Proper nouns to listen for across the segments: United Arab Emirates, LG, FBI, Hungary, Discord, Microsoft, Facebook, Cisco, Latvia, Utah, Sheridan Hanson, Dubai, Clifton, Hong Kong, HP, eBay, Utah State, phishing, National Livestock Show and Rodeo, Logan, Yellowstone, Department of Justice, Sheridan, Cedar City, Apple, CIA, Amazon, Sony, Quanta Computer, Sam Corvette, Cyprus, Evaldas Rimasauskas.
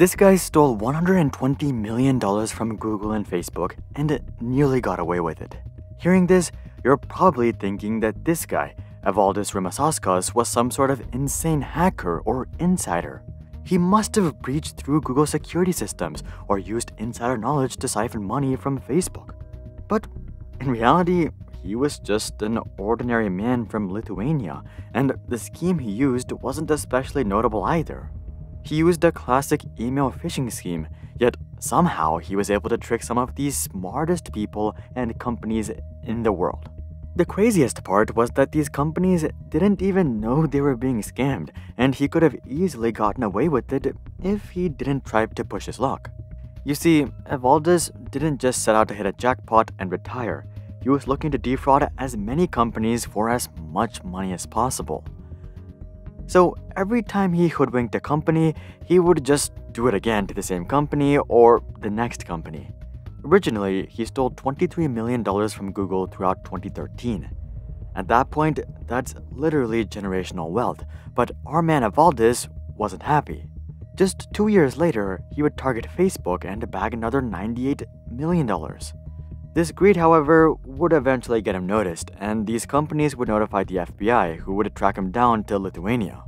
This guy stole $120 million from Google and Facebook and nearly got away with it. Hearing this, you're probably thinking that this guy, Evaldas Rimasauskas, was some sort of insane hacker or insider. He must have breached through Google's security systems or used insider knowledge to siphon money from Facebook. But in reality, he was just an ordinary man from Lithuania, and the scheme he used wasn't especially notable either. He used a classic email phishing scheme, yet somehow he was able to trick some of the smartest people and companies in the world. The craziest part was that these companies didn't even know they were being scammed, and he could have easily gotten away with it if he didn't try to push his luck. You see, Evaldas didn't just set out to hit a jackpot and retire. He was looking to defraud as many companies for as much money as possible. So every time he hoodwinked a company, he would just do it again to the same company or the next company. Originally, he stole $23 million from Google throughout 2013. At that point, that's literally generational wealth, but our man Evaldas wasn't happy. Just 2 years later, he would target Facebook and bag another $98 million. This greed, however, would eventually get him noticed, and these companies would notify the FBI, who would track him down to Lithuania.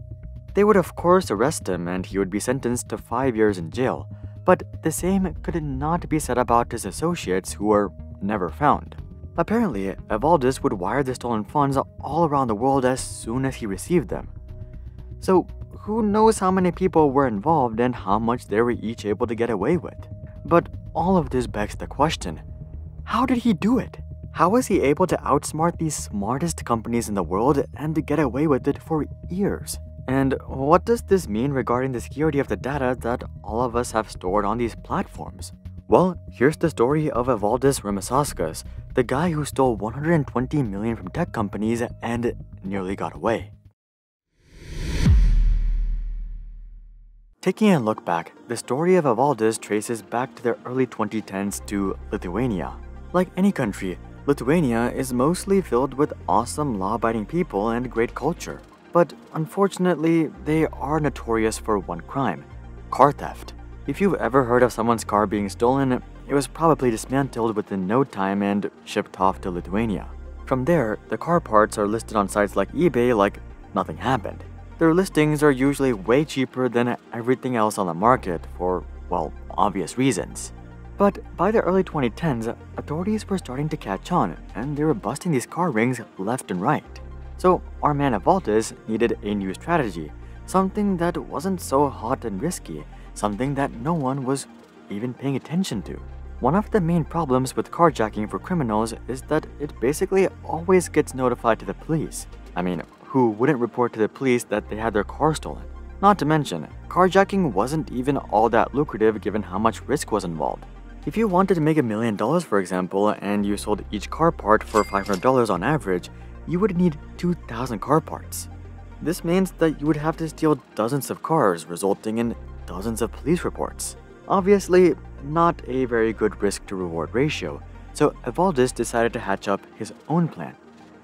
They would of course arrest him, and he would be sentenced to 5 years in jail, but the same could not be said about his associates, who were never found. Apparently, Evaldas would wire the stolen funds all around the world as soon as he received them. So who knows how many people were involved and how much they were each able to get away with. But all of this begs the question, how did he do it? How was he able to outsmart the smartest companies in the world and to get away with it for years? And what does this mean regarding the security of the data that all of us have stored on these platforms? Well, here's the story of Evaldas Rimasauskas, the guy who stole $120 million from tech companies and nearly got away. Taking a look back, the story of Evaldas traces back to the early 2010s to Lithuania. Like any country, Lithuania is mostly filled with awesome law-abiding people and great culture. But unfortunately, they are notorious for one crime: car theft. If you've ever heard of someone's car being stolen, it was probably dismantled within no time and shipped off to Lithuania. From there, the car parts are listed on sites like eBay like nothing happened. Their listings are usually way cheaper than everything else on the market for, well, obvious reasons. But by the early 2010s, authorities were starting to catch on, and they were busting these car rings left and right. So our man Evaldas needed a new strategy, something that wasn't so hot and risky, something that no one was even paying attention to. One of the main problems with carjacking for criminals is that it basically always gets notified to the police. I mean, who wouldn't report to the police that they had their car stolen? Not to mention, carjacking wasn't even all that lucrative given how much risk was involved. If you wanted to make $1 million, for example, and you sold each car part for $500 on average, you would need 2,000 car parts. This means that you would have to steal dozens of cars, resulting in dozens of police reports. Obviously, not a very good risk-to-reward ratio, so Evaldas decided to hatch up his own plan.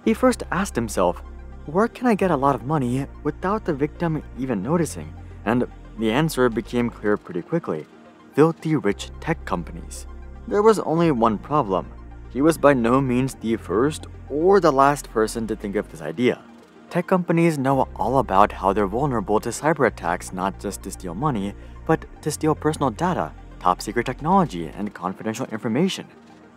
He first asked himself, where can I get a lot of money without the victim even noticing? And the answer became clear pretty quickly: filthy rich tech companies. There was only one problem. He was by no means the first or the last person to think of this idea. Tech companies know all about how they're vulnerable to cyber attacks, not just to steal money, but to steal personal data, top secret technology, and confidential information.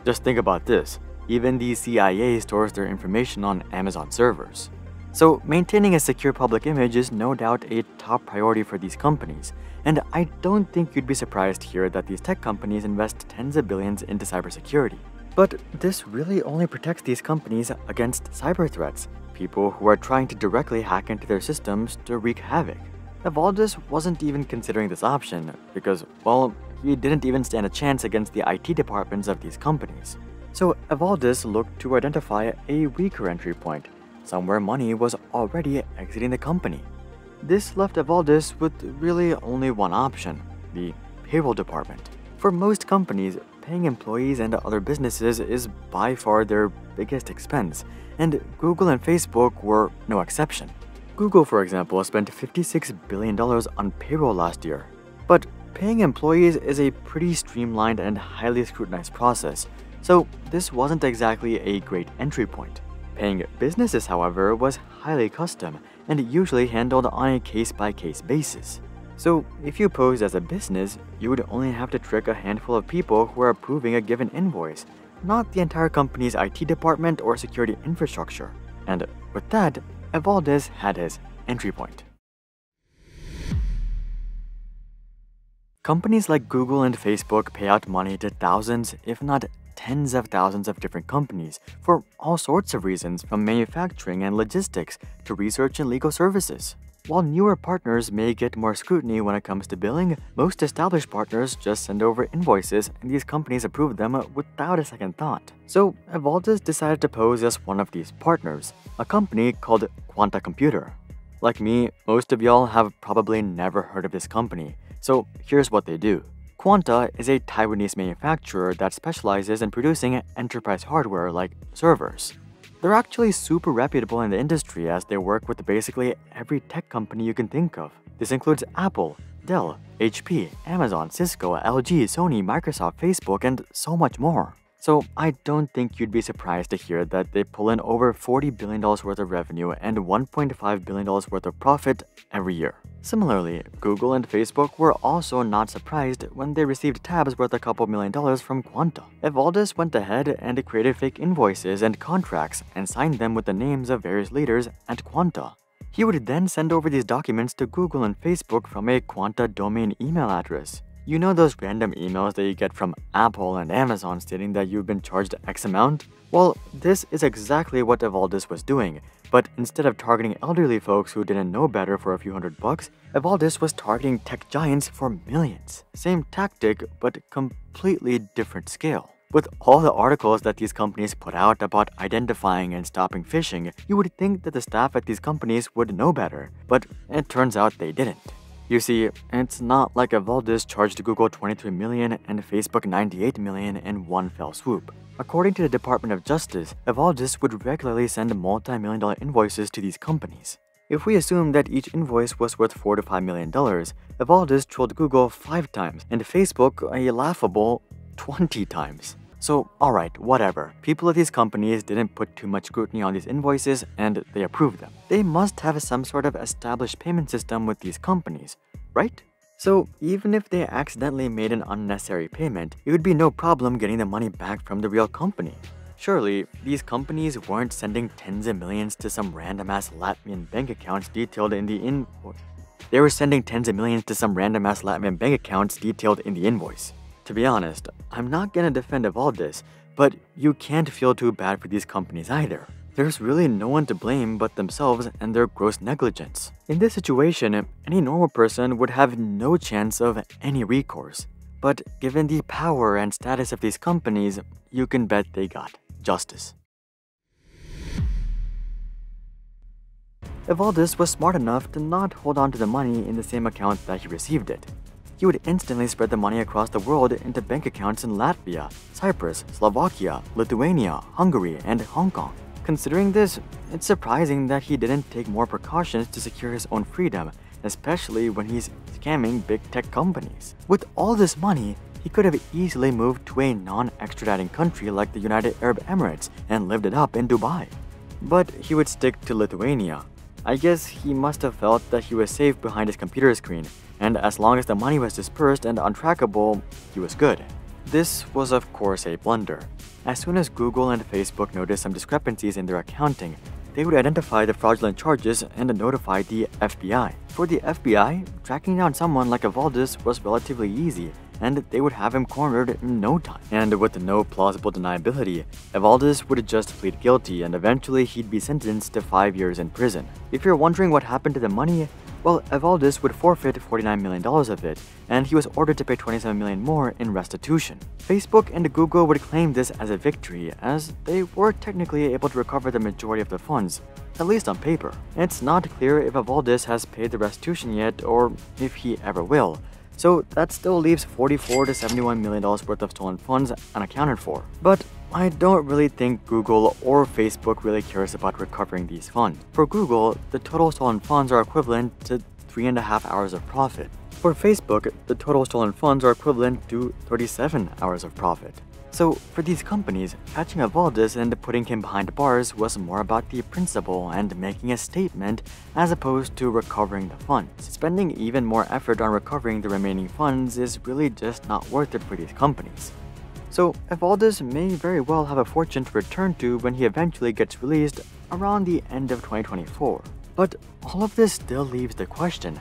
Just think about this. Even the CIA stores their information on Amazon servers. So maintaining a secure public image is no doubt a top priority for these companies, and I don't think you'd be surprised here that these tech companies invest tens of billions into cybersecurity. But this really only protects these companies against cyber threats, people who are trying to directly hack into their systems to wreak havoc. Evaldas wasn't even considering this option because, well, he didn't even stand a chance against the IT departments of these companies. So Evaldas looked to identify a weaker entry point, somewhere money was already exiting the company. This left Evaldas with really only one option: the payroll department. For most companies, paying employees and other businesses is by far their biggest expense, and Google and Facebook were no exception. Google, for example, spent $56 billion on payroll last year, but Paying employees is a pretty streamlined and highly scrutinized process, so this wasn't exactly a great entry point. Paying businesses, however, was highly custom and usually handled on a case-by-case basis. So if you posed as a business, you would only have to trick a handful of people who are approving a given invoice, not the entire company's IT department or security infrastructure. And with that, Evaldas had his entry point. Companies like Google and Facebook pay out money to thousands, if not tens of thousands of different companies for all sorts of reasons, from manufacturing and logistics to research and legal services. While newer partners may get more scrutiny when it comes to billing, most established partners just send over invoices and these companies approve them without a second thought. So Evaldas decided to pose as one of these partners, a company called Quanta Computer. Like me, most of y'all have probably never heard of this company, so here's what they do. Quanta is a Taiwanese manufacturer that specializes in producing enterprise hardware like servers. They're actually super reputable in the industry as they work with basically every tech company you can think of. This includes Apple, Dell, HP, Amazon, Cisco, LG, Sony, Microsoft, Facebook, and so much more. So I don't think you'd be surprised to hear that they pull in over $40 billion worth of revenue and $1.5 billion worth of profit every year. Similarly, Google and Facebook were also not surprised when they received tabs worth a couple $1 million from Quanta. Evaldas went ahead and created fake invoices and contracts and signed them with the names of various leaders at Quanta. He would then send over these documents to Google and Facebook from a Quanta domain email address. You know those random emails that you get from Apple and Amazon stating that you've been charged X amount? Well, this is exactly what Evaldas was doing, but instead of targeting elderly folks who didn't know better for a few $100, Evaldas was targeting tech giants for millions. Same tactic, but completely different scale. With all the articles that these companies put out about identifying and stopping phishing, you would think that the staff at these companies would know better, but it turns out they didn't. You see, it's not like Evaldas charged Google $23 million and Facebook $98 million in one fell swoop. According to the Department of Justice, Evaldas would regularly send multi-million-dollar invoices to these companies. If we assume that each invoice was worth $4 to $5 million, Evaldas trolled Google 5 times and Facebook a laughable 20 times. So alright, whatever, people at these companies didn't put too much scrutiny on these invoices and they approved them. They must have some sort of established payment system with these companies, right? So even if they accidentally made an unnecessary payment, it would be no problem getting the money back from the real company. Surely, these companies weren't sending tens of millions to some random-ass Latvian bank accounts detailed in the invoice. They were sending tens of millions to some random-ass Latvian bank accounts detailed in the invoice. To be honest, I'm not gonna defend Evaldas, but you can't feel too bad for these companies either. There's really no one to blame but themselves and their gross negligence. In this situation, any normal person would have no chance of any recourse. But given the power and status of these companies, you can bet they got justice. Evaldas was smart enough to not hold on to the money in the same account that he received it. He would instantly spread the money across the world into bank accounts in Latvia, Cyprus, Slovakia, Lithuania, Hungary, and Hong Kong. Considering this, it's surprising that he didn't take more precautions to secure his own freedom, especially when he's scamming big tech companies. With all this money, he could have easily moved to a non-extraditing country like the United Arab Emirates and lived it up in Dubai. But he would stick to Lithuania. I guess he must have felt that he was safe behind his computer screen, and as long as the money was dispersed and untrackable, he was good. This was of course a blunder. As soon as Google and Facebook noticed some discrepancies in their accounting, they would identify the fraudulent charges and notify the FBI. For the FBI, tracking down someone like Evaldas was relatively easy, and they would have him cornered in no time. And with no plausible deniability, Evaldas would just plead guilty and eventually he'd be sentenced to 5 years in prison. If you're wondering what happened to the money, well, Evaldas would forfeit $49 million of it, and he was ordered to pay $27 million more in restitution. Facebook and Google would claim this as a victory, as they were technically able to recover the majority of the funds, at least on paper. It's not clear if Evaldas has paid the restitution yet or if he ever will, so that still leaves $44 to $71 million worth of stolen funds unaccounted for. But I don't really think Google or Facebook really cares about recovering these funds. For Google, the total stolen funds are equivalent to 3.5 hours of profit. For Facebook, the total stolen funds are equivalent to 37 hours of profit. So for these companies, catching Evaldas and putting him behind bars was more about the principle and making a statement as opposed to recovering the funds. Spending even more effort on recovering the remaining funds is really just not worth it for these companies. So Evaldas may very well have a fortune to return to when he eventually gets released around the end of 2024. But all of this still leaves the question,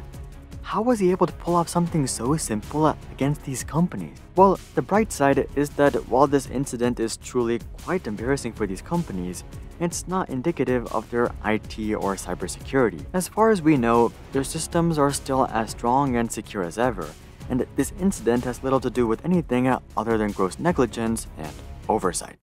how was he able to pull off something so simple against these companies? Well, the bright side is that while this incident is truly quite embarrassing for these companies, it's not indicative of their IT or cybersecurity. As far as we know, their systems are still as strong and secure as ever, and this incident has little to do with anything other than gross negligence and oversight.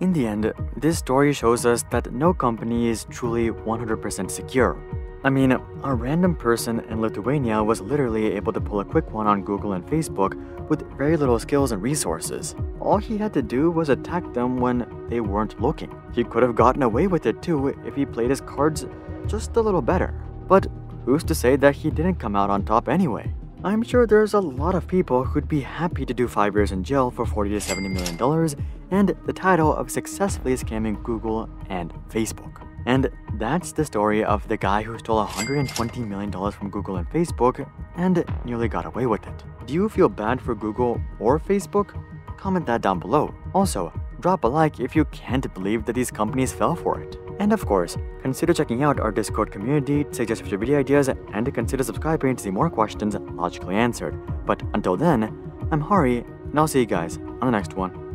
In the end, this story shows us that no company is truly 100% secure. I mean, a random person in Lithuania was literally able to pull a quick one on Google and Facebook with very little skills and resources. All he had to do was attack them when they weren't looking. He could have gotten away with it too if he played his cards just a little better. But who's to say that he didn't come out on top anyway? I'm sure there's a lot of people who'd be happy to do 5 years in jail for $40 to $70 million and the title of successfully scamming Google and Facebook. And that's the story of the guy who stole $120 million from Google and Facebook and nearly got away with it. Do you feel bad for Google or Facebook? Comment that down below. Also, drop a like if you can't believe that these companies fell for it. And of course, consider checking out our Discord community to suggest future video ideas and consider subscribing to see more questions logically answered. But until then, I'm Hari, and I'll see you guys on the next one.